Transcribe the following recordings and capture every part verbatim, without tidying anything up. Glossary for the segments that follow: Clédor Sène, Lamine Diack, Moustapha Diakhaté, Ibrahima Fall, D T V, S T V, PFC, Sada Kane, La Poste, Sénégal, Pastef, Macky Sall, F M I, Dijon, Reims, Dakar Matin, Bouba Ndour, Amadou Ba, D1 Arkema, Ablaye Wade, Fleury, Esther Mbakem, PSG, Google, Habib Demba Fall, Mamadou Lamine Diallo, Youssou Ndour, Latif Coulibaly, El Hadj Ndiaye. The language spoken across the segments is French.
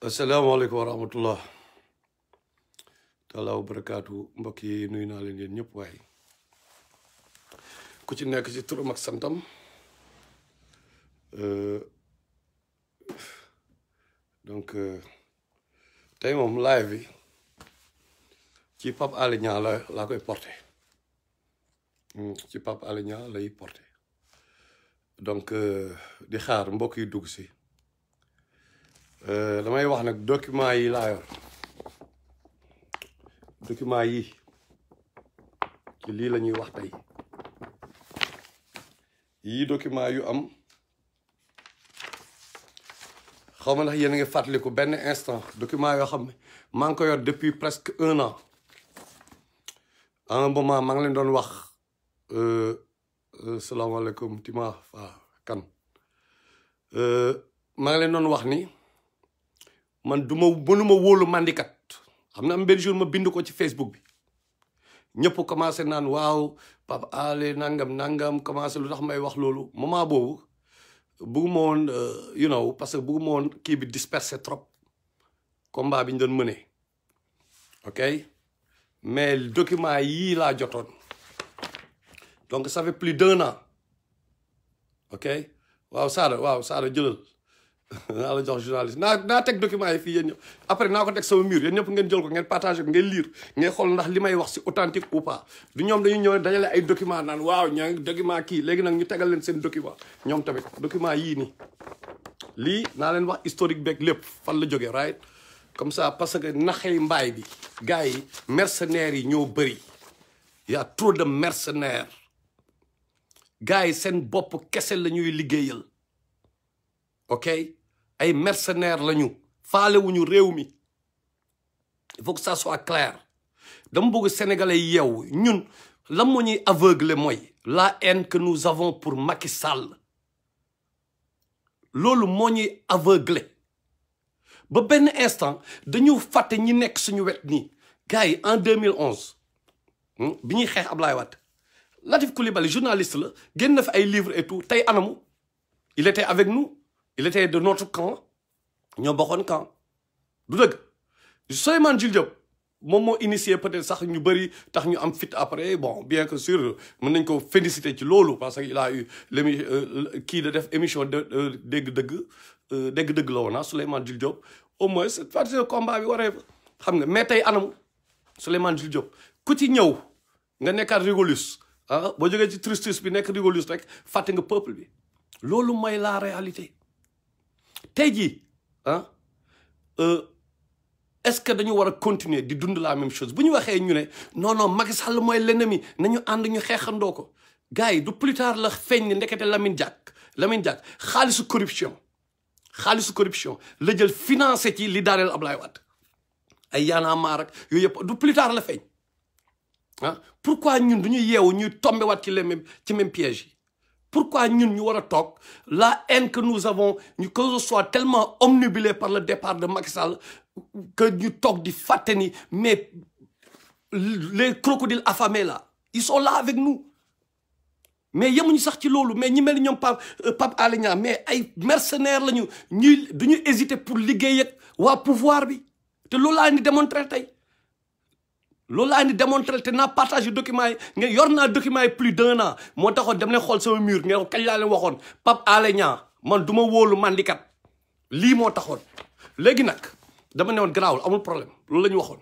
Assalamu alaikum wa rahmatullah. Tala wa barakatuh. Mbokk yi nuyu naa leen yéen ñëpp waaye ku ci nekk ci turam ak santam. Donc tey moom live bi ci Pape Alé Niang la laa koy porté ci Pape Alé Niang lay porté donc di xaar mbokk yi dugg si damay wax nag document yi laa yor document yi ci lii la ñuy wax tey yii document yu am xaw ma ndax yéen a ngi fàttaliku benn instant document yoo xam ne maa ngi ko yor depuis presque un an à un moment maa ngi leen doon wax salaamaaleykum Tima fa kan maa ngi leen doon wax ni man du ma mënuma wóolu mandikat xam na am benn jour ma bind ko ci Facebook bi ñëpp commencé naan waaw Pape Alé nangam nangam commencé lu tax may wax loolu moment boobu bëgguma woon you know parce que bëgguma woon kii bi dispersé trop combat bi ñu doon mëne ok mais document yii laa jotoon donc ça fait plus d'un an ok waaw Saara waaw Saara jëlal naa la jox journaliste naa naa teg document yi fii yéen ñëpp après naa ko teg sama mur yéen ñëpp ngeen jël ko ngeen partagé ko ngeen lire ngeen xool ndax li may wax si authentique ou pas du ñoom dañuy ñëw dajale ay document naan waaw ñoo ngi document kii léegi nag ñu tegal leen seen document ñoom tamit document yii nii lii naa leen wax historique beeg lépp fan la jógee right comme ça parce que naxey mbaay bi gars yi mercenaires yi ñoo bëri y a trop de mercenaires gars yi seen bopp kese la ñuy liggéeyal ok ay mercenaires lañu faalewuñu réew mi il faut que ça soit clair dama bëgg sénégalais yeew ñun lan moo ñuy aveuglé mooy la haine que nous avons pour Macky Sall loolu moo ñuy aveuglé ba benn instant dañu fàtte ñi nekk suñu wet nii gars yi en deux mille onze bi ñuy xeex Ablaye Wade Latif Coulibaly journaliste la génn na fi ay livres et tout tey anamu il était avec nous il était de notre camp ñoo bokkoon camp du dëgg Souleymane Jules Diop moom moo initié peut-être sax ñu bëri tax ñu am fit après bon bien que sûr mën nañ ko féliciter ci loolu parce que il a eu l'émission kii da def émission de dégg-dëgg dégg-dëgg la woon ah Souleymane Jules Diop au moins cette partie de combat bi waree xam nga mais tey anam Souleymane Jules Diop ku ci ñëw nga nekkaat rigolus ah boo jógee ci tristus bi nekk rigolus rek fàtte nga peuple bi loolu mooy la réalité. tey jii ah est-ce que dañu war a continuer di dund la même chose bu ñu waxee ñu ne non non Macky Sall mooy l'ennemi nañu ànd ñu xeexandoo ko gars yi du plus tard la feeñ ne ndekete Lamine Diack Lamine Diack xaalisu corruption xaalisu corruption la jël financé ci li daaneel Ablaye Wade ay yaana maar ak yooyu yëpp du plus tard la feeñ ah pourquoi ñun duñu yeewu ñuy tombé waat ci les même ci même piège yi pourquoi ñun ñu war a toog la haine que nous avons ñu que ce soit tellement omnubilé par le départ de Macky Sall que ñu toog di fàtte ni mais les crocodiles affamés là ils sont là avec nous mais yemuñu sax ci loolu mais ñi mel ni ñoom Pape Pape Alé Niang mais ay mercenaires lañu ñuy duñu hésiter pour liggéey ak waa pouvoir bi te loolu laa ni démontrer tey loolu laa ni démontré te naa partagé document yi nga yor naa document yi plus d'un an moo taxoon dem leen xool sama mur nga kañ laa leen waxoon Pape Alé Niang man du ma wóolu mandikat lii moo taxoon léegi nag dama ne woon garaawul amul problème loolu la ñu waxoon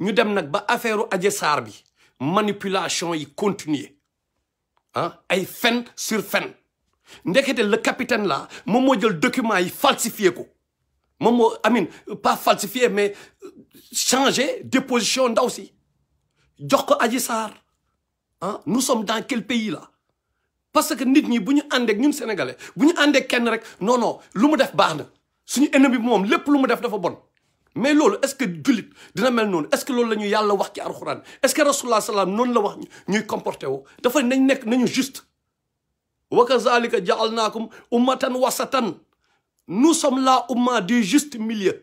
ñu dem nag ba affaire Adja Sarr bi manipulation yi continuer ah ay fen sur fen ndekete le capitaine là moom moo jël document yi falsifié ko moom moo amin pas falsifié mais changer de position ndaw si jox ko Adji Sarr ah nous sommes dans quel pays là parce que nit ñi bu ñu àndeek ñun sénégalais bu ñu àndeek kenn rek non non lu mu def baax na suñu ennemi bi moom lépp lu mu def dafa bon mais loolu est-ce que jullit dina mel noonu est-ce que loolu la ñu yàlla wax ci alxuraan est-ce que rasulullah salaam noonu la wax ñuy comporté woo dafa nañ nekk nañu juste wa kazalika ja'alnakum ummatan wasatan nous sommes la umma du juste milieu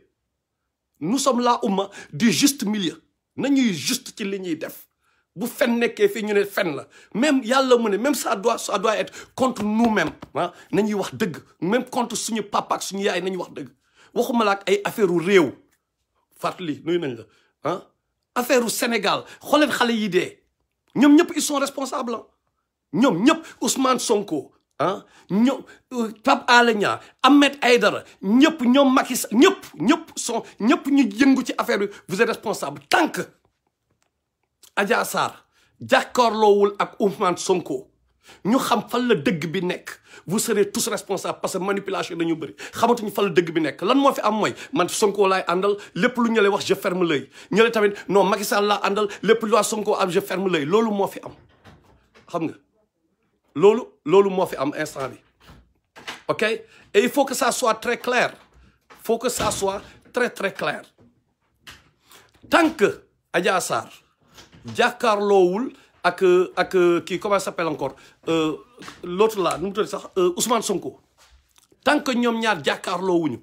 nous sommes la umma du juste milieu nañuy juste ci li ñuy def bu fen nekkee fii ñu ne fen la même yàlla mu ne même ça doit ça doit être contre nous-mêmes ah nañuy wax dëgg même contre suñu papa ak suñu yaay nañuy wax dëgg waxuma la ak ay affaire u réew fàttali nuyu nañ la ah affaire u Sénégal xooleen xale yi dee ñoom ñëpp ils sont responsables ñoom ñëpp Ousmane Sonko ah ñoom Pape Alé Niang Ahmed Aïder ñëpp ñoom Macky Sall ñëpp ñëpp sont ñëpp ñu yëngu ci affaire bi vous êtes responsable tant que Adja Sarr jàkkaarloowul ak Ousmane Sonko ñu xam fan la dëgg bi nekk vous serez tous responsables parce que manipulation dañu bëri xamatuñu fan la dëgg bi nekk lan moo fi am mooy man Sonko laay àndal lépp lu ñu lay wax je ferme l'œil ñu lay tamit non Macky Sall laa àndal lépp lu waa Sonko am je ferme l'œil loolu moo fi am xam nga loolu loolu moo fi am instant bi ok et il faut que ça soit très clair il faut que ça soit très très clair tant que Adja Sarr jàkkaarloowul ak ak kii comment ça s'appelle encore euh, l'autre là nu mu tudd sax euh, Ousmane Sonko tant que ñoom ñaar jàkkaarloo wuñu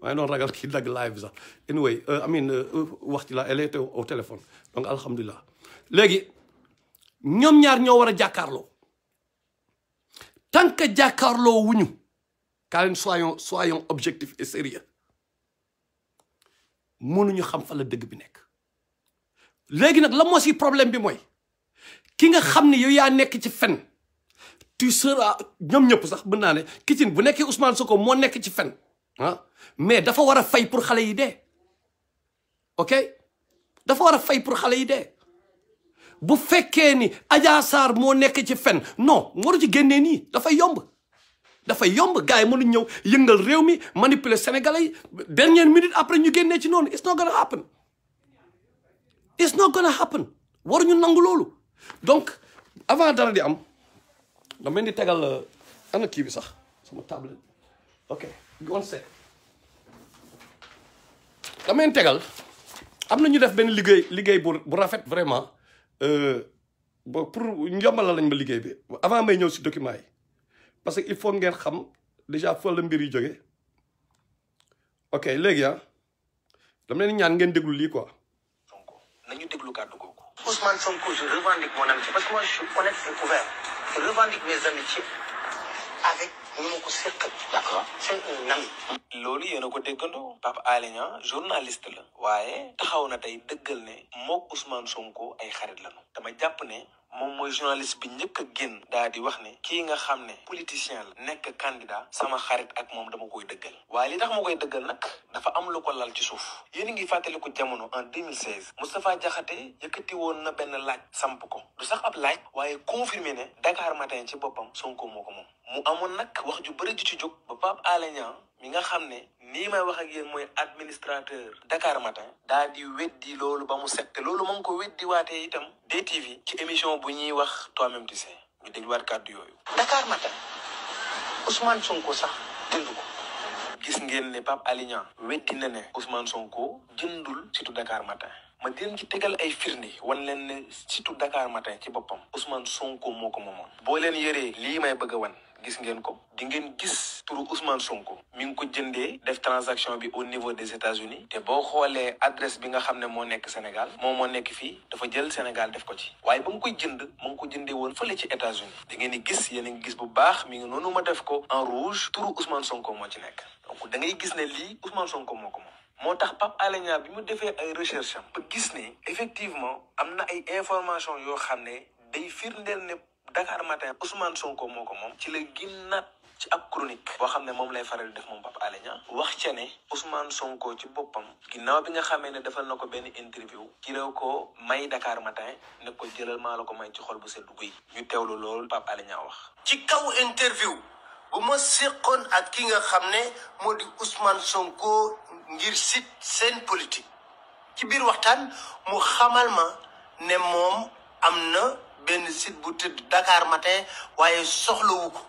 waaye noonu ragal kii dagg live sax anyway euh, Amine euh, wax ci la elle était au téléphone donc alhamdulilah léegi ñoom ñaar ñoo war a jàkkaarloo tant que jàkkaarloo wuñu kaa leen soyons soyons objectifs et sérieux mënuñu xam fa la dëgg bi nekk léegi nag la moo si problème bi mooy ki nga xam ne yow yaa nekk ci fen tu seras ñoom ñëpp sax mën naa ne kitin bu nekkee Ousmane Sonko moo nekk ci fen ah mais dafa war a fay pour xale yi dee ok dafa war a fay pour xale yi dee bu fekkee ni Adja Sarr moo nekk ci fen non waru ci génnee nii dafay yomb dafay yomb gars yi mënuñ ñëw yëngal réew mi manipuler Sénégalais yi dernière minute après ñu génnee ci noonu it's not gonna happen it's not gonna happen waruñu nangu loolu donc avant dara di am dama leen di tegal ana kii bi sax sama table ok on sait dama leen tegal am na ñu def benn liggéey liggéey bu bu rafet vraiment ba pour njombalal lañ ma liggéey bi avant may ñëw si document yi parce que il faut ngeen xam déjà foofu la mbir yi jógee ok léegi ah dama leen ñaan ngeen déglu lii quoi. nañu déglu kàddu googu. Ousmane Sonko, je revendique mon amitié parce que moi je suis honnête et ouvert. Je revendique mes amitiés avec ñi ko seqal. D'accord, c'est un ami. loolu yéen a ko déggandoo. Pape Alé Niang journaliste la. waaye taxaw na tey dëggal ne mook Ousmane Sonko ay xarit lañu. dama jàpp ne moom mooy journaliste bi njëkk a génn. daa di wax ne kii nga xam ne politicien la. nekk candidat sama xarit ak moom dama koy dëggal. waaye li tax ma koy dëggal nag dafa am lu ko lal ci suuf. yéen a ngi fàttaliku jamono en deux mille seize. Moustapha Diakhaté yëkkati woon na benn laaj samp ko du sax ab laaj. waaye confirmé ne Dakar Matin ci boppam Sonko moo ko moom. mu amoon nag wax ju bëri ju ci jóg ba Pape Alé Niang mi nga xam ne nii may wax ak yéen mooy administrateur Dakar Matin daa di weddi loolu ba mu set te loolu moo ngi ko weddi waatee itam D T V ci émission bu ñuy wax toi-même tu sais ñu dégluwaat kàddu yooyu. Dakar Matin Ousmane Sonko sax dënd ko. gis ngeen ne Pape Alé Niang weddi na ne Ousmane Sonko jëndul surtout Dakar Matin. ma dinañ ci tegal ay firnde wan leen ne surtout Dakar Matin ci boppam Ousmane Sonko moo ko moomoon. boo leen yëree lii may bëgg a wan. gis ngeen ko di ngeen gis turu Ousmane Sonko mi ngi ko jëndee def transaction bi au niveau des États-Unis te boo xoolee adresse bi nga xam ne moo nekk Sénégal moom moo nekk fii dafa jël Sénégal def ko ci waaye ba mu koy jënd mu ngi ko jëndee woon fële ci États-Unis da ngeen di gis yéen a ngi gis bu baax mi ngi noonu ma def ko en rouge turu Ousmane Sonko moo ci nekk donc da ngay gis ne lii Ousmane Sonko moo ko moom moo tax Pape Alé Niang bi mu defee ay recherche am ba gis ne effectivement am na ay information yoo xam ne day firndeel ne Dakar Matin Ousmane Sonko moo ko moom ci la ginnaat ci ab chronique boo xam ne moom lay faral di def moom Pape Alé Niang wax ca ne Ousmane Sonko ci boppam ginnaaw bi nga xamee ne defal na ko benn interview ci réew ko may Dakar Matin ne ko jëlal maa la ko may ci xol bu sedd guy ñu teewlu loolu Pape Alé Niang wax ci kaw interview bu ma séqoon ak ki nga xam ne moo di Ousmane Sonko ngir site seen politique ci biir waxtaan mu xamal ma ne moom am na benn site bu tëdd Dakar Matin waaye soxlawu ko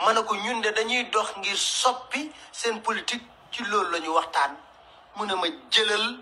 ma ne ko ñun de dañuy dox ngir soppi seen politique ci loolu la ñu waxtaan mu ne ma jëlal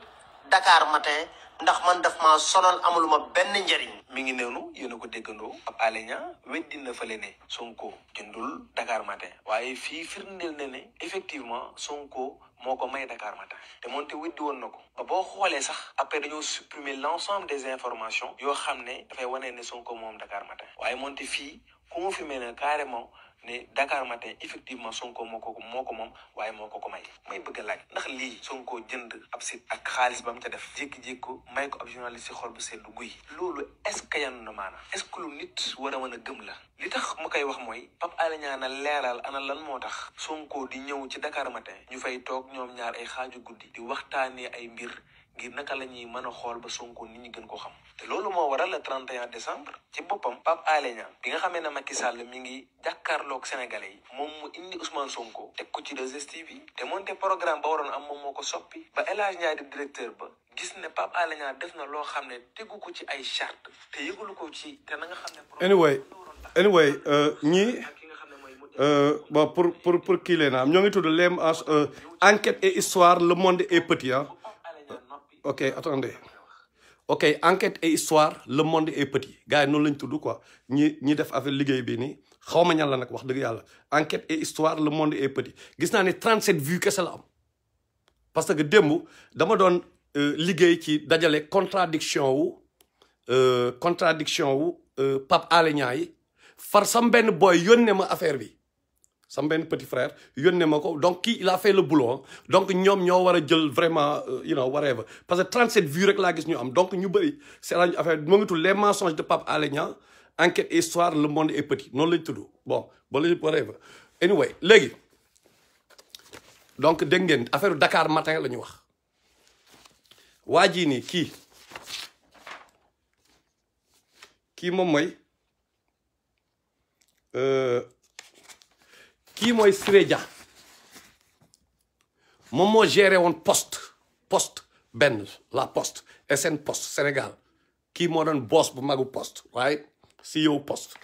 Dakar Matin ndax man daf maa sonal amaluma benn njariñ. mi ngi neenu yéen a ko déggandoo Pape Alé Niang weddi na fële ne Sonko jëndul Dakar Matin waaye fii firndeel na ne effectivement Sonko moo ko may Dakar Matin te moonte weddi woon na ko ba boo xoolee sax après dañoo supprimer l'ensemble des informations yoo xam ne dafay wane ne Sonko moom Dakar Matin waaye moonte fii confirmé na carrément ne Dakar Matin effectivement Sonko moo ko moo ko moom waaye moo ko ko may. may bëgg a laaj ndax lii Sonko jënd ab site ak xaalis ba mu ca def jékki-jékki ko may ko ab journaliste si xol bu sedd guy. loolu est-ce que yanu na maanaam est-ce que lu nit war a mën a gëm la. li tax ma koy wax mooy Pape Alé Niang na leeral ana lan moo tax Sonko di ñëw ci Dakar Matin ñu fay toog ñoom ñaar ay xaaju guddi di waxtaanee ay mbir. ngir naka la ñuy mën a xool ba Sonko nit ñi gën ko xam te loolu moo waral le trente et un décembre ci boppam Pape Alé Niang bi nga xamee ne Macky Sall mi ngi jàkkaarloog sénégalais yi moom mu indi Ousmane Sonko teg ko ci deux S T V bi te moonte programme ba waroon am moom moo ko soppi ba El Hadj Ndiaye di directeur ba gis ne Pape Alé Niang def na loo xam ne tegu ko ci ay charte te yëgulu ko ci te na nga xam ne anyway anyway ñii ba pour pour pour kii lee naam ñoo ngi tudd leem enquête et histoire le monde est petit ah ok attendez ok enquête et histoire le monde est petit gars yi noonu lañ tudd quoi ñi ñi def affaire liggéey bi nii xaw ma ñan la nag wax dëgg yàlla enquête et histoire le monde est petit gis naa ne trente-sept vues kese la am parce que démb dama doon liggéey ci dajale contradiction wu contradiction wu Pape Alé Niang yi far sam benn boy yónnee ma affaire bi sam benn petit frère yónnee ma ko donc kii il a fait le boulot donc ñoom ñoo war a jël vraiment you know whatever parce que trente-sept vues rek laa gis ñu am donc ñu bëri seetaan ñu affaire moo ngi tudd les mensonges de Pape Alé Niang enquête et histoire le monde est petit noonu lañ tudd bon ba la whatever anyway léegi donc dégg ngeen affaire Dakar Matin la ñu wax waa jii nii kii kii moom mooy kii mooy Siré Dia moom moo géré woon poste poste benn la poste S N poste Sénégal kii moo doon boss bu magu poste waaye si yow poste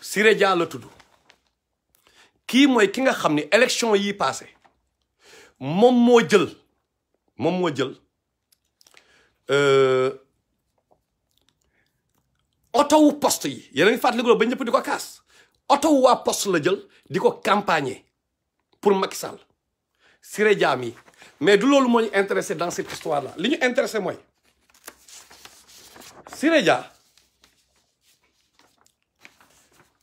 Siré Dia la tudd kii mooy ki nga xam ne élection yi passé moom moo jël moom moo jël oto wu poste yi yéen a ngi fàttaliku ba ñëpp di ko kaas oto waa poste la jël di ko campagner pour Macky Sall Siré Dia mi mais du loolu moo ñu intéressé dans cette histoire là li ñu intéressé mooy Siré Dia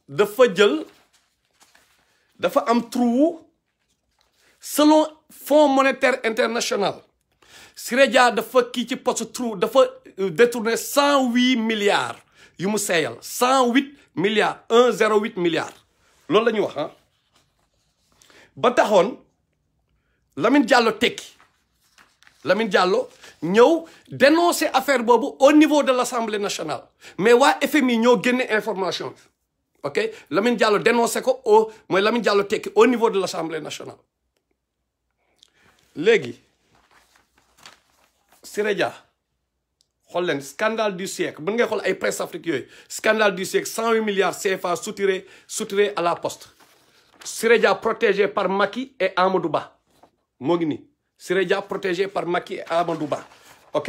dafa jël dafa am trou selon Fonds monétaire international Siré Dia dafa kii ci poste trou dafa détourné cent huit milliards yu mu seeyal cent huit milliards un zéro huit milliards loolu la ñuy wax ah ba taxoon Lamine Diallo tekki Lamine Diallo ñëw dénoncer affaire boobu au niveau de l'Assemblée nationale mais waa F M I ñoo génne information bi ok Lamine Diallo dénoncer ko au mooy Lamine Diallo tekki au niveau de l'Assemblée nationale léegi Siré Dia xool leen scandale du siècle mën ngay xool ay presse afrique yooyu scandale du siècle cent huit milliards C F A soutiré soutiré à la poste Siré Dia protégé par Macky et Amadou Ba moo ngi nii Siré Dia protégé par Macky et Amadou Ba ok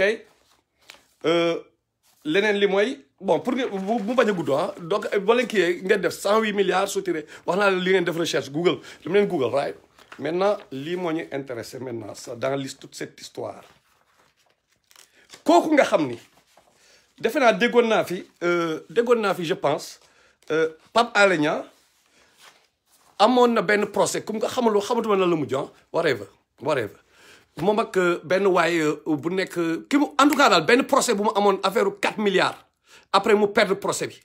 leneen li mooy bon pour nga mu bañ a gudd ah donc bala kiyee ngeen def cent huit milliards soutiré wax naa li ngeen def recherche Google lu leen Google right maintenant lii moo ñu intéressé maintenant ça dans liste toute cette histoire kooku nga xam ni defe naa déggoon naa fi déggoon naa fi je pense Pape Alé Niang amoon na benn procès comme nga xamul xamatuma na la mu jox whatever whatever moom ak benn waay bu nekk ki mu en tout cas daal benn procès bu mu amoon affaire u quatre milliards après mu perdre procès bi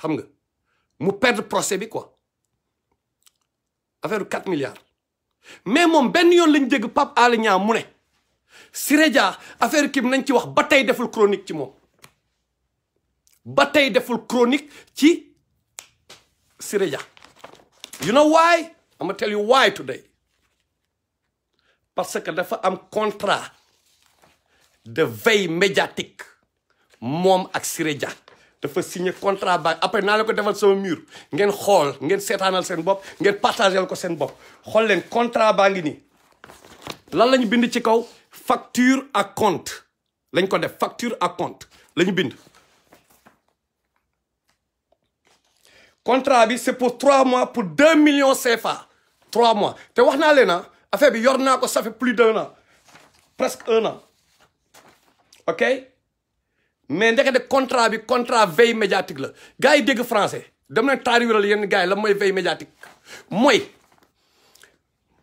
xam nga mu perdre procès bi quoi affaire u quatre milliards mais moom benn yoon lañ dégg Pape Alé Niang mu ne Siré Dia affaire kii nañ ci wax ba tey deful chronique ci moom ba tey deful chronique ci Siré Dia you know why I'm gonna tell you why today parce que dafa am contrat de veille médiatique moom ak Siré Dia dafa signé contrat ba après naa la ko defal sama mur ngeen xool ngeen seetaanal seen bopp ngeen partagel ko seen bopp xool leen contrat baa ngi nii lan lañu bind ci kaw facture à compte lañ ko def facture à compte lañu bind contrat bi c'est pour trois mois pour deux millions C F A trois mois te wax naa leen na affaire bi yor naa ko ça fait plus d'un an presque un an ok mais ndeke de contrat bi contrat veille médiatique la gars yi dégg français dama leen taariwiral yenn gars yi la mooy veille médiatique mooy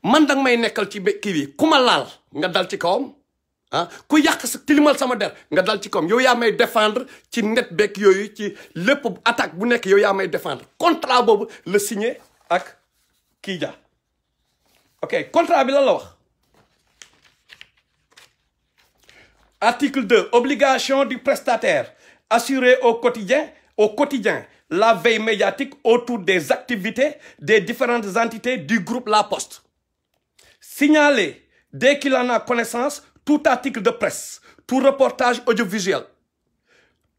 man danga may nekkal ci kii bi ku ma laal nga dal ci kawam ah ku yàq sa tilimal sama der nga dal ci kawam yow yaa may défendre ci net beeg yooyu ci lépp attaque bu nekk yow yaa may défendre contrat boobu la signé ak kii ja ok contrat bi lan la wax article deux obligation du prestataire assurer au quotidien au quotidien la veille médiatique autour des activités des différentes entités du groupe La Poste. Signaler, dès qu'il en a connaissance, tout article de presse, tout reportage audiovisuel,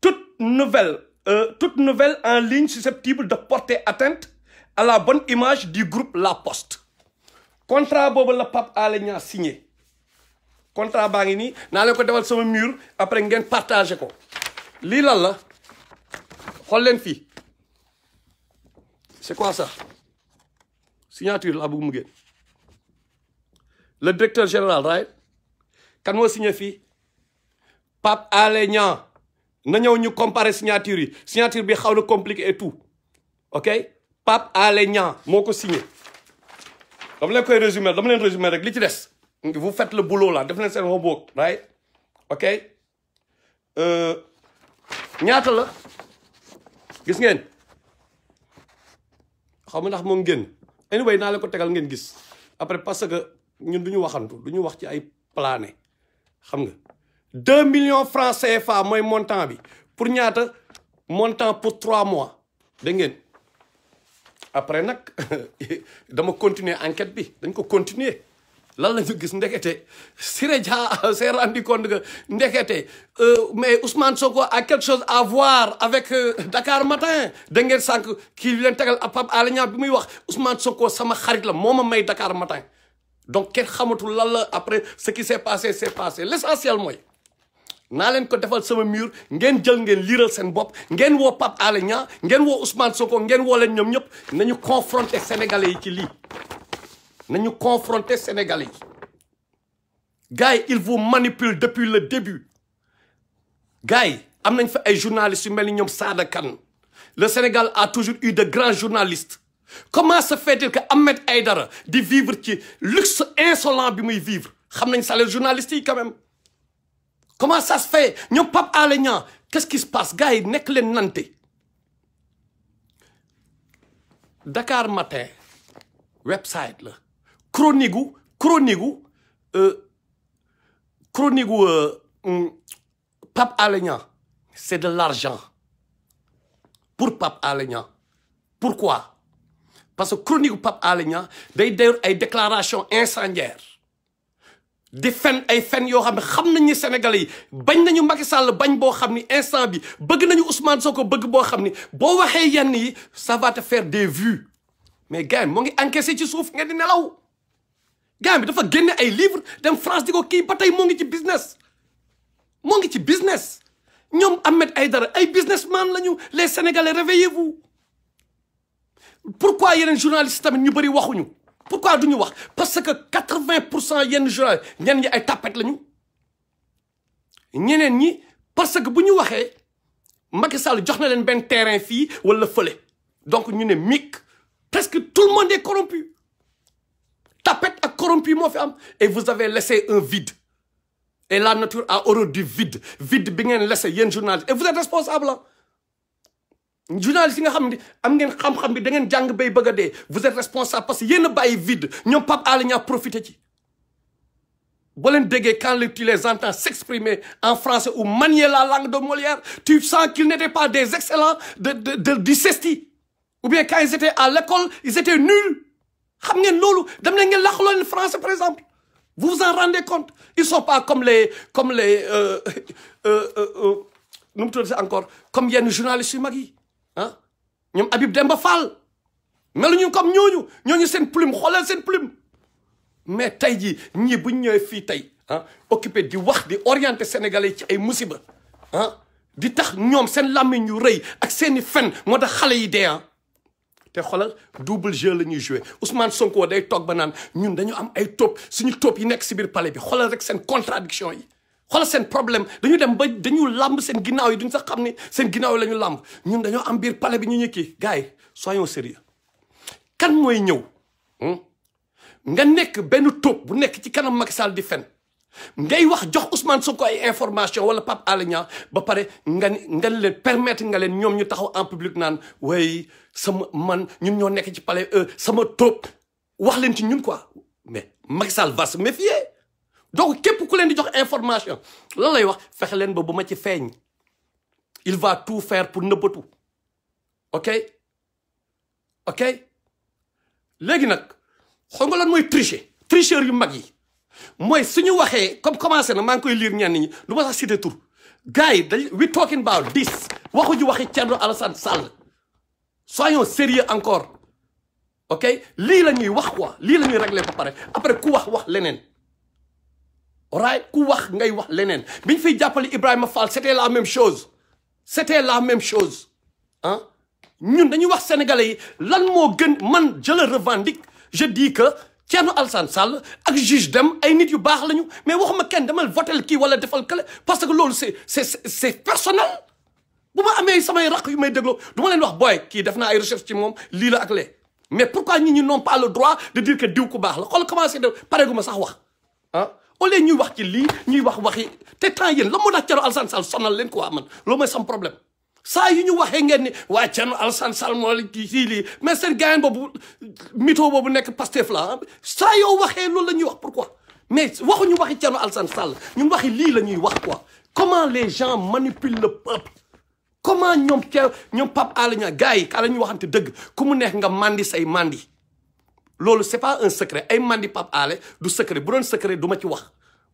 toute nouvelle, euh, toute nouvelle en ligne susceptible de porter atteinte à la bonne image du groupe La Poste. Contrat boobu la Pape Alé Niang signé. Contrat baa ngi nii naa leen ko defal sama mur après ngeen partagé ko. Lii lan la xool leen fii. C'est quoi ça? Signature la bëgg mu génn. Le directeur général right kan moo signé fii Pape Alé Niang na ñëw ñu comparer signature yi signature bi xaw na compliqué et tout ok Pape Alé Niang moo ko signé. dama leen koy résumer dama leen résumer rek li ci des vous faites le boulot là def leen seen homework right ok ñaata la gis ngeen xaw ma ndax moo ngi génn anyway naa la ko tegal ngeen gis après parce que ñun du ñu waxantu du ñu wax ci ay plané xam nga deux millions francs C F A mooy montant bi pour ñaata montant pour trois mois da ngeen après nag dama continuer enquête bi dañ ko continuer lan la ñu gis ndekete Siré Dia s'est rendu compte que ndekete mais Ousmane Sonko a quelque chose à voir avec Dakar Matin da ngeen sànq kii leen tegal Pape Alé Niang bi muy wax Ousmane Sonko sama xarit la moo ma may Dakar Matin donc kenn xamatul lan la après ce qui s'est passé s'est passé l'essentiel mooy naa leen ko defal sama mur ngeen jël ngeen liiral seen bopp ngeen woo Pape Alé Niang ngeen woo Ousmane Sonko ngeen woo leen ñoom ñëpp nañu confronter sénégalais yi ci lii nañu confronter sénégalais yi gars yi ils vous manipulent depuis le début gars yi am nañ fa ay journalistes yu mel ni ñoom Sada Kane le Sénégal a toujours eu de grands journalistes comment se fait-il que Ahmed Aïder di vivre ci luxe insolent bi muy vivre xam nañ salaire journalistes yi quand même comment ça se fait ñoom Pape Alé Niang qu'est-ce qui se passe gars yi nekk leen nante Dakar Matin website la chronique gu chronique gu chronique gu Pape Alé Niang c'est de l'argent pour Pape Alé Niang pourquoi parce que chronique gu Pape Alé Niang day def ay déclarations incendiaires di fen ay fen yoo xam ne xam nañu Sénégalais yi bañ nañu Macky Sall bañ boo xam ni instant bi bëgg nañu Ousmane Sonko bëgg boo xam ni boo waxee yenn yi ça va te faire des vues mais gars moo ngi encaissé ci suuf ngeen di nelaw gars bi dafa génne ay livres dem France di ko kii ba tey moo ngi ci business moo ngi ci business ñoom Ahmed Aïdara ay businessman lañu les Sénégalais réveillez-vous pourquoi yeneen journalistes tamit ñu bëri waxuñu pourquoi duñu wax parce que quatre-vingts pour cent yenn journalistes ñenn ñi ay tapette lañu ñeneen ñi parce que bu ñu waxee Macky Sall jox na leen benn terrain fii wala fële donc ñu ne mic presque tout le monde est corrompu tapette ak corrompu moo fi am et vous avez laissé un vide et la nature a horreur du vide vide bi ngeen laissé yenn journalistes et vous êtes responsable là journalistes yi nga xam ne am ngeen xam-xam bi da ngeen jàng bay bëgg a dee vous êtes responsable parce que yéen a bàyyi vide ñoom Pape Alé Niang profité ci boo leen déggee quand tu les entends s'exprimer en français ou manier la langue de Molière tu sens qu'ils n'étaient pas des excellents de de de du cesti ou bien quand ils étaient à l'école ils étaient nuls xam ngeen loolu dem na ngeen laqaloo leen français par exemple vous vous en rendez compte ils sont pas comme les comme les euh euh euh nu mu tuddati encore comme yenn journalistes yu mag yi ah ñoom Habib Demba Fall meluñu comme ñooñu ñooñu seen plume xoolal seen plume mais tey jii ñii bu ñu ñëwee fii tey ah occupé di wax di orienter sénégalais ci ay musiba ah di tax ñoom seen làmmiñ yu rëy ak seen i fen moo tax xale yi dee te xoolal double jeu la ñuy joué Ousmane Sonko day toog ba naan ñun dañu am ay topp suñu topp yi nekk si biir palais bi xoolal rek seen contradiction yi. xoolal seen problème dañu dem ba dañu làmb seen ginnaaw yi duñ sax xam ne seen ginnaaw yi la ñu làmb ñun dañoo am biir palais bi ñu ñëkki gars yi soyons sérieux. kan mooy ñëw nga nekk benn tóob bu nekk ci kanam Macky Sall di fen ngay wax jox Ousmane Sonko ay information wala Pape Alé Niang ba pare nga nga leen permettre nga leen ñoom ñu taxaw en public naan way sama man ñun ñoo nekk ci palais sama tóob wax leen ci ñun quoi mais Macky Sall va se méfier. Donc, képp ku leen di jox information lan lay wax fexe leen ba bu ma ci feeñ il va tout faire pour nëbbatu ok ok léegi nag xam nga lan mooy tricher tricheur yu mag yi mooy suñu waxee comme commencé na maa ngi koy lire ñenn ñi du ma sax cité tur gars yi dañ we talking about this waxu ji waxi Thierno Alassane Sall soyons sérieux encore ok lii la ñuy wax quoi lii la ñuy réglé ba pare après ku wax wax leneen. Alright, ku wax ngay wax leneen biñ fiy jàppale Ibrahima Fall c'était la même chose c'était la même chose ah ñun dañuy wax sénégalais yi lan moo gën man je le revendique je dis que Thierno Alassane Sall ak juge dem ay nit yu baax lañu mais waxuma kenn demal votel kii wala defal kële parce que loolu c'est c'est c'est personnel bu ma amee samay raq yu may dégloo du ma leen wax booy kii def naa ay recherche ci moom lii la ak lee mais pourquoi nit ñi n'ont pas le droit de dire que diw ku baax la xool commencé de pare gu ma sax wax ah au lieu ñuy wax ci lii ñuy wax waxi te temps yéen la moo tax Thierno Alassane Sall sonal leen quoi man loolu mooy sam problème saa yu ñu waxee ngeen ni waa Thierno Alassane Sall moo la kii sii lii mais seen gaayen boobu mito boobu nekk Pastef la saa yoo waxee loolu la ñuy wax pourquoi mais waxuñu waxi Thierno Alassane Sall ñun waxi lii la ñuy wax quoi comment les gens manipulent le peuple comment ñoom Thierno ñoom Pape Alé Niang gars yi ka la ñuy waxante dëgg ku mu neex nga mandi say mandi loolu c'est pas un secret ay mandi Pape Alé du secret bu doon secret du ma ci wax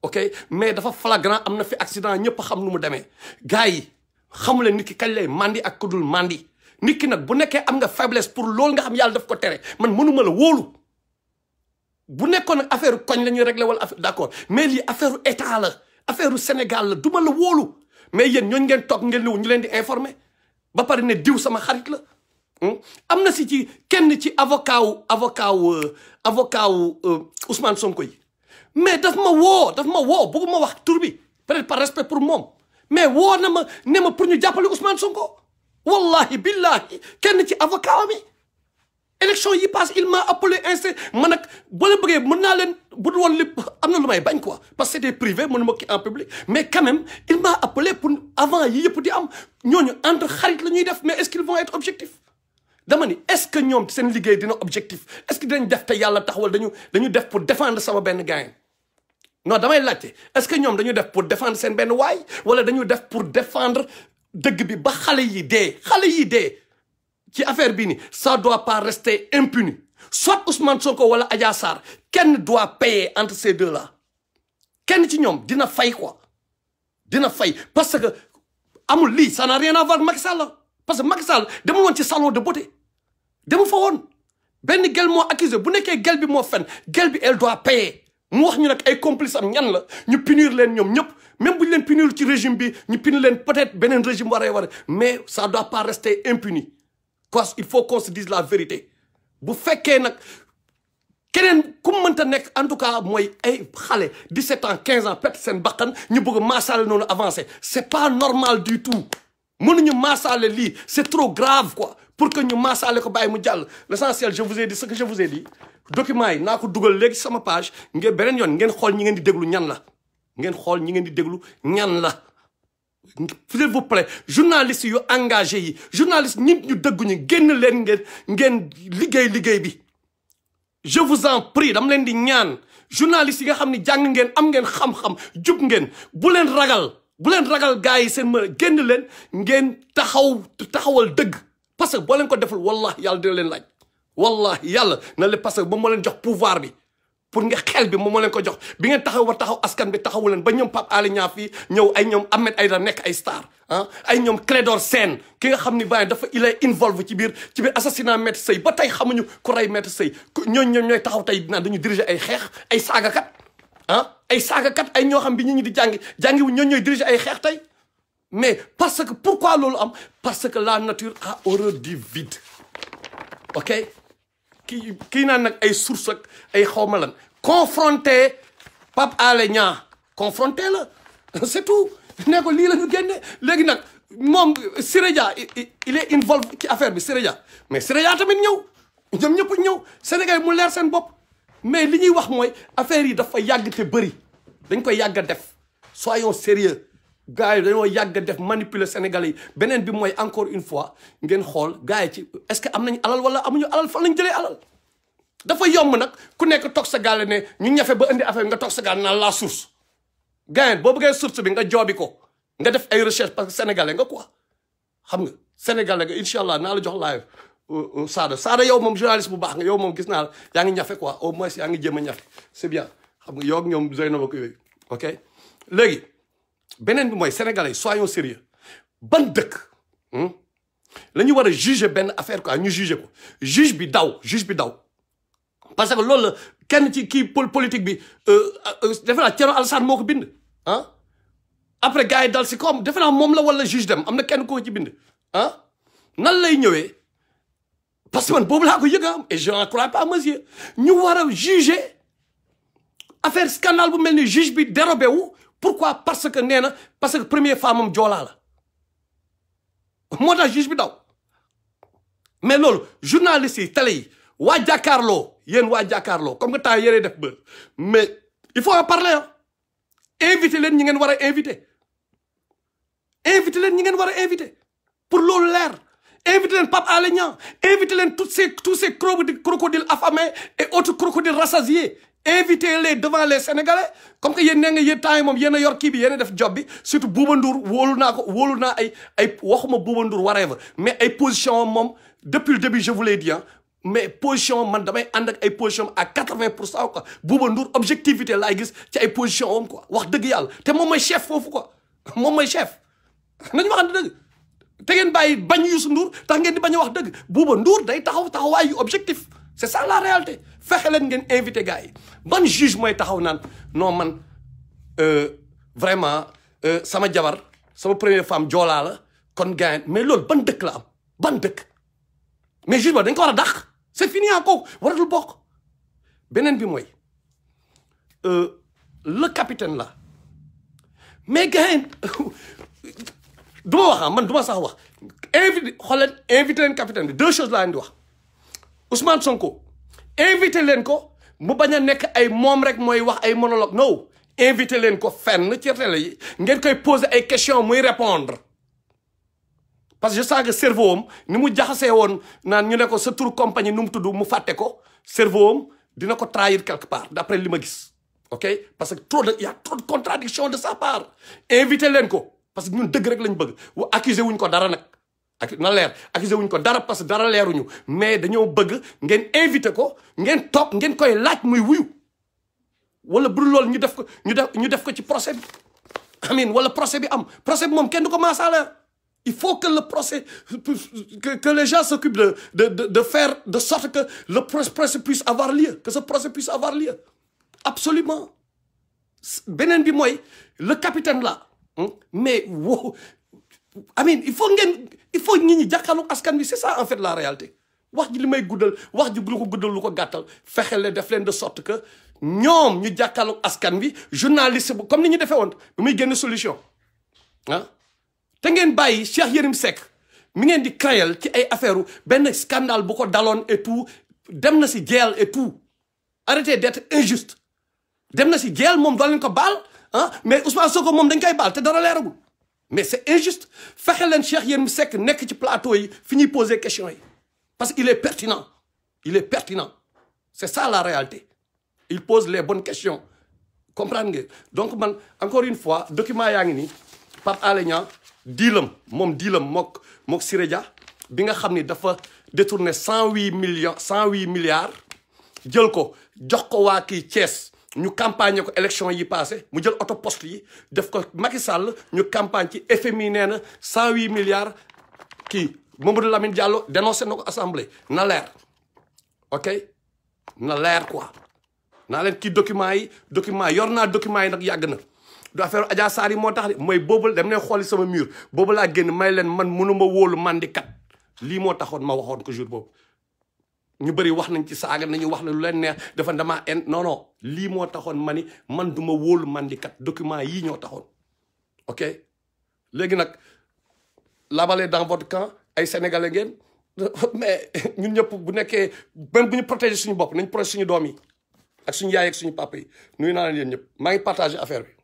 ok mais dafa flagrant am na fi accident ñëpp xam nu mu demee gars yi xamu leen nit ki kañ lay mandi ak ku dul mandi nit ki nag bu nekkee am nga faiblesse pour loolu nga xam yàlla daf ko tere man mënuma la wóolu bu nekkoon nag affaire koñ la ñuy réglé wala affaire d'accord mais lii affaire état la affaire Sénégal la du ma la wóolu mais yéen ñooñu ngeen toog ngeen ñëw ñu leen di informer ba pare ne diw sama xarit la. am na si ci kenn ci avocat wu avocat wu avocat wu Ousmane Sonko yi mais daf ma woo daf ma woo bëgguma wax tur bi peut-être par respect pour moom mais woo na ma ne ma pour ñu jàppale Ousmane Sonko wallahi billahi kenn ci avocat mi élection yi passe il m'a appelé ainsi man nag boo leen bëggee mën naa leen bu dul woon lépp am na lu may bañ quoi parce que c'était privé mënu ma kii en public mais quand même il m'a appelé pour avant yi yëpp di am ñooñu entre xarit la ñuy def mais est-ce qu'ils vont être objectifs. dama ni est-ce que ñoom seen liggéey dina objectif est-ce que dinañ def te yàlla tax wala dañu dañu def pour défendre sama benn gain non damay laajte est-ce que ñoom dañu def pour défendre seen benn waay wala dañu def pour défendre dëgg bi ba xale yi dee xale yi dee ci affaire bii ni ça doit pas rester impuni soit Ousmane Sonko wala Adja Sarr kenn doit payer entre ces deux là kenn ci ñoom dina fay quoi dina fay parce que amul lii ça n'a rien à voir Macky Sall parce que Macky Sall demul woon ci salon de beauté. dama fa woon benn gel moo accusé bu nekkee gel bi moo fen gel bi elle doit payer mu wax ñu nag ay complice am ñan la ñu punir leen ñoom ñëpp même bu ñu leen punir ci régime bi ñu punir leen peut-être beneen régime waree waree mais ça doit pas rester impuni parce qu'il faut qu'on se dise la vérité bu fekkee nag keneen ku mënta nekk en tout cas mooy ay xale dix-sept ans quinze ans pet seen bakkan ñu bëgg maasaale noonu avancer c'est pas normal du tout mënuñu maasaale lii c'est trop grave quoi pour que ñu maasaale ko bàyyi mu jàll l'essentiel je vous ai dit ce que je vous ai dit documents yi naa ko dugal léegi sama page ngeen beneen yoon ngeen xool ñi ngeen di déglu ñan la ngeen xool ñi ngeen di déglu ñan la s'il vous plaît journalistes yu engagé yi journalistes nit ñu dëggu ñu génn leen ngeen ngeen liggéey liggéey bi je vous en prie dama leen di ñaan journalistes yi nga xam ne jàng ngeen am ngeen xam-xam jub ngeen bu leen ragal bu leen ragal gars yi seen mën génn leen ngeen taxaw taxawal dëgg parce que boo leen ko deful wallahi yàlla dina leen laaj wallahi yàlla na leen parce que moom moo leen jox pouvoir bi pour nga xel bi moom moo leen ko jox bi ngeen taxaw war taxaw askan bi taxawu leen ba ñoom Pape Alé Niang fii ñëw ay ñoom Ahmed Aïder nekk ay star ah ay ñoom Clédor Sène ki nga xam ni bàyyi dafa il est involve ci biir ci biir assassinat Maître Sèye ba tey xamuñu ku rey Maître Sèye ñooñ ñoom ñooy taxaw tey naan dañu diriger ay xeex ay saagakat ah ay saagakat ay ñoo xam bi ñu ñi di jàngi jàngiwu ñoom ñooy diriger ay xeex tey mais parce que pourquoi loolu am parce que la nature a horreur du vide ok kii kii naan nag ay sources ak ay xawma lan confronté Pape Alé Niang confronté la C'est tout. Négo li lañu génné légui nak mom Siré Dia il est involve ci affaire bi Siré Dia mais Siré Dia tamit ñew ñom ñepp ñew Sénégal mu lèr sen bop mais li ñuy wax moy affaire yi dafa yag té bari dañ koy yag def soyons sérieux gaay dañoo yag def manipuler sénégalais benen bi moy encore une fois ngeen xol gaay ci est-ce que am nañ alal wala amuñu alal fan lañ jëlé alal dafa yom nak ku nek tok sa galé né ñu ñafé ba indi affaire nga tok sa galé na la source gaay bo bëggé source bi nga jobi ko nga def ay recherche parce que sénégalais nga quoi xam nga sénégalais nga inshallah na la jox live sada sada yow mom journaliste bu bax nga yow mom gis na ya nga ñafé quoi au moins ya nga jëma ñafé c'est bien xam nga yo ak ñom zeyna bako yoy OK légui benen bi moy sénégalais soyons sérieux ban deuk hmm lañu wara juger ben affaire quoi ñu juger ko juge bi daw juge bi daw parce que lol kenn ci ki politique bi euh defé la Thierno Alassane moko bind hein après gaay dal ci comme defé na mom la wala juge dem amna kenn ko ci bind hein nan lay ñëwé parce que man bobu la ko yëga et je n'en crois pas monsieur ñu wara juger affaire scandale bu melni juge bi dérobé wu. Pourquoi? Parce que néna, parce que première femme djola la. Moi la juge bi daw. Mais lolu journaliste télé wa jakarlo, yeen wa jakarlo comme que ta yéré def beur. Mais il faut en parler. Hein? Inviter len ñi ngeen wara inviter. Inviter len ñi ngeen wara inviter. Pour lolu lèr. Inviter len Pape Alé Niang, inviter len toutes ces tous ces crocodiles affamés et autres crocodiles rassasiés. Invitez-les devant les Sénégalais. Comme que yéen nga yéen tay mom yéen a yor ki bi yéen def job bi surtout Bouba Ndour wolu na ko wolu na ay ay waxuma Bouba Ndour whatever mais ay position mom depuis le début je vous l'ai dit hein mais position man damay and ak ay position à quatre-vingts pour cent quoi Bouba Ndour objectivité la gis ci ay position mom quoi wax deug yalla té mom moy chef fofu quoi mom moy chef nañ waxane deug té ngeen bayyi bañ Youssou Ndour tax ngeen di bañ wax deug Bouba Ndour day taxaw taxaway objectif. C'est ça la réalité. Faites les gens inviter gars. Bon jugement est à non man euh, vraiment euh, ça m'a jabar, ça m'a première femme jola là qu'on gagne. Mais lol bon dek là, bon dek. Mais jugement d'un corps d'ach, c'est fini encore. Voilà le bok. Benen bi moy. Euh, le capitaine là. Mais gagne. Doua ha man doua sa wa. Invite, holen invite le capitaine. Deux choses là on doit. Ousmane Sonko, invitez-le-nko, mu baña nek ay mom rek moy wax ay monologue. No, invitez-le-nko fenn ci télé yi, ngeen koy poser ay questions muy répondre. Parce que je sens que cerveau am ni mu jaxase won nan ñu ne ko sa tour compagnie num tuddu mu faté ko, cerveau am dina ko trahir quelque part d'après li ma gis. OK? Parce que trop de il y a trop de contradictions de sa part. Invitez-le-nko parce que ñun deug rek lañ bëgg. Wu accuser wuñ ko dara nak. Na leer accusé wuñ ko dara parce dara leeruñu mais dañoo bëgg ngeen inviter ko ngeen top ngeen koy laaj muy wuyu wala bu lool ñu def ko ñu def ñu def ko ci procès bi amine wala procès bi am procès bi mom kenn du ko massala il faut que le procès que, que les gens s'occupent de, de de de faire de sorte que le procès puisse avoir lieu que ce procès puisse avoir lieu absolument benen bi moy le capitaine là mais wow, amine il faut ngeen il faut nit ñi jaxalu askan wi c'est ça en fait la réalité wax ji limay guddal wax ji lu ko guddal lu ko gattal fexelé def len de sorte que ñom ñu jaxalu askan wi journaliste comme ni ñu défé won bi muy génn solution hein té ngeen bayyi Cheikh Yérim Seck mi ngeen di créel ci ay affaireu ben scandale bu ko dalone et tout dem na ci djel et tout arrêtez d'être injuste dem na ci djel mom do len ko bal hein mais Ousmane Sonko mom dañ koy bal té dara léragul. Mais c'est injuste. Faites le Cheikh Yérim Seck nek ci plateau yi fini poser question yi parce qu'il est pertinent. Il est pertinent. C'est ça la réalité. Il pose les bonnes questions. Comprendre. Donc man encore une fois document yaangi ni Pape Alé Niang dilam mom dilam mok mok Siré Dia bi nga xamni dafa détourner cent huit millions cent huit milliards jël ko jox ko wa ki Thiès. Nous campagne ko élection yi passé mu jël auto poste yi def ko Macky Sall ñu campagne ci F M I néna cent huit milliards ki Mamadou Lamine Diallo dénoncer nako assemblée na lèr OK na lèr quoi na lèr ki document yi document yorna document yi nak yagna do affaire Adja Sarr yi motax moy bobul dem né xoli sama mur bobul la genn may len man mënuma wolu mandikat li mo taxone ma waxone ko jour bobu ñu bari wax nañ ci saaga nañu wax la lu leen neex dafa dama non non li mo taxone mani man duma wol man di kat document yi ñoo taxone OK. Léegi nag labale dans votre camp ay sénégalais ngeen mais ñun ñëpp bu nekkee même bu ñu protéger suñu bopp nañ protéger suñu doom yi ak suñu yaay ak suñu papa yi nuyu naa leen yéen ñëpp maa ngi partager affaire bi.